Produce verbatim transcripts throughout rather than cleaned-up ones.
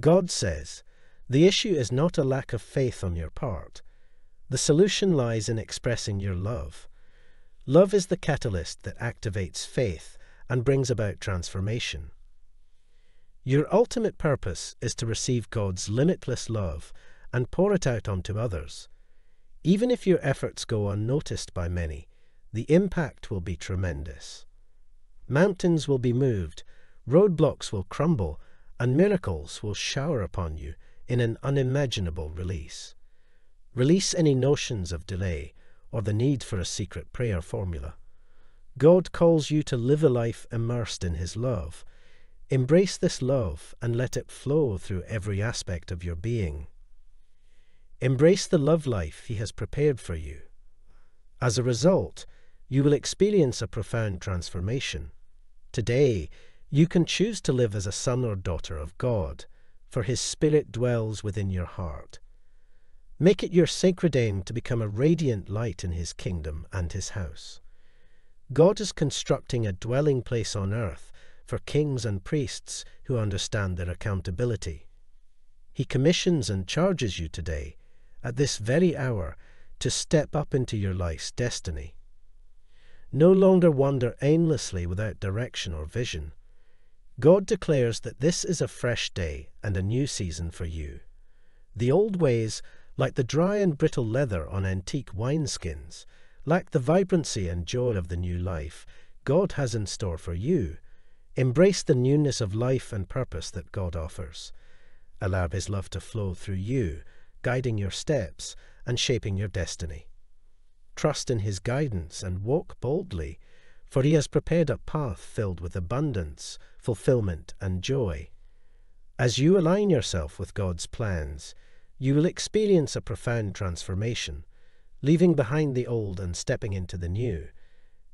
God says, the issue is not a lack of faith on your part. The solution lies in expressing your love. Love is the catalyst that activates faith and brings about transformation. Your ultimate purpose is to receive God's limitless love and pour it out onto others. Even if your efforts go unnoticed by many, the impact will be tremendous. Mountains will be moved, roadblocks will crumble, and miracles will shower upon you in an unimaginable release. Release any notions of delay or the need for a secret prayer formula. God calls you to live a life immersed in His love. Embrace this love and let it flow through every aspect of your being. Embrace the love life He has prepared for you. As a result, you will experience a profound transformation. Today, you can choose to live as a son or daughter of God, for His Spirit dwells within your heart. Make it your sacred aim to become a radiant light in His kingdom and His house. God is constructing a dwelling place on earth for kings and priests who understand their accountability. He commissions and charges you today, at this very hour, to step up into your life's destiny. No longer wander aimlessly without direction or vision. God declares that this is a fresh day and a new season for you. The old ways, like the dry and brittle leather on antique wineskins, lack the vibrancy and joy of the new life God has in store for you. Embrace the newness of life and purpose that God offers. Allow His love to flow through you, guiding your steps and shaping your destiny. Trust in His guidance and walk boldly, for He has prepared a path filled with abundance, fulfillment, and joy. As you align yourself with God's plans, you will experience a profound transformation, leaving behind the old and stepping into the new.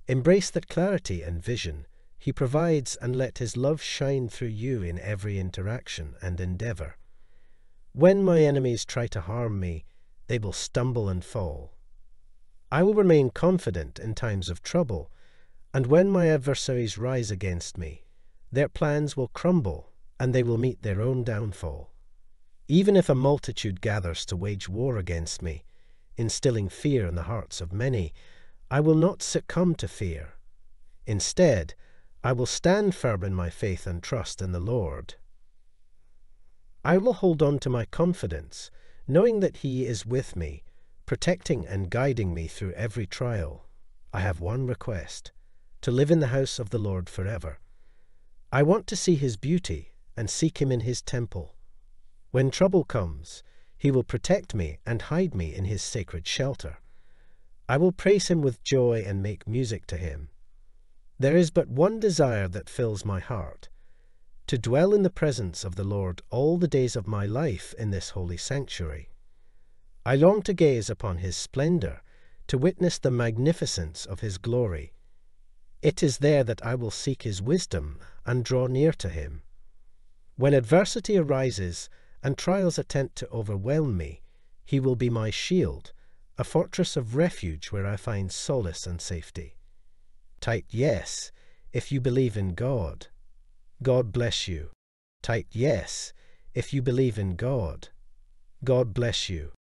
Embrace the clarity and vision He provides and let His love shine through you in every interaction and endeavor. When my enemies try to harm me, they will stumble and fall. I will remain confident in times of trouble, and when my adversaries rise against me, their plans will crumble and they will meet their own downfall. Even if a multitude gathers to wage war against me, instilling fear in the hearts of many, I will not succumb to fear. Instead, I will stand firm in my faith and trust in the Lord. I will hold on to my confidence, knowing that He is with me, protecting and guiding me through every trial. I have one request: to live in the house of the Lord forever. I want to see His beauty and seek Him in His temple. When trouble comes, He will protect me and hide me in His sacred shelter. I will praise Him with joy and make music to Him. There is but one desire that fills my heart: to dwell in the presence of the Lord all the days of my life in this holy sanctuary. I long to gaze upon His splendor, to witness the magnificence of His glory. It is there that I will seek His wisdom and draw near to Him. When adversity arises and trials attempt to overwhelm me, He will be my shield, a fortress of refuge where I find solace and safety. Type yes if you believe in God. God bless you. Type yes if you believe in God. God bless you.